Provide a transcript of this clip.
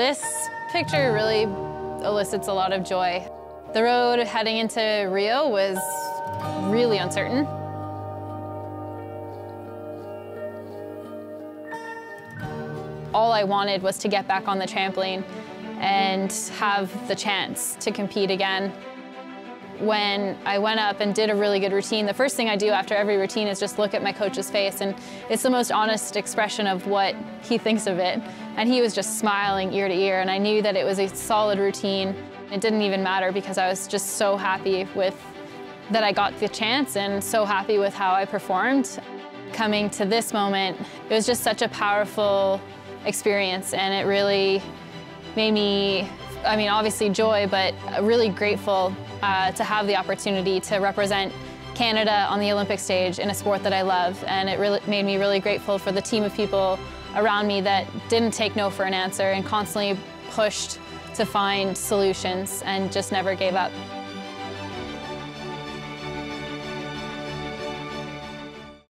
This picture really elicits a lot of joy. The road heading into Rio was really uncertain. All I wanted was to get back on the trampoline and have the chance to compete again. When I went up and did a really good routine, the first thing I do after every routine is just look at my coach's face, and it's the most honest expression of what he thinks of it. And he was just smiling ear to ear, and I knew that it was a solid routine. It didn't even matter because I was just so happy with that I got the chance and so happy with how I performed. Coming to this moment, it was just such a powerful experience, and it really made me, I mean, obviously joy, but really grateful to have the opportunity to represent Canada on the Olympic stage in a sport that I love. And it really made me really grateful for the team of people around me that didn't take no for an answer and constantly pushed to find solutions and just never gave up.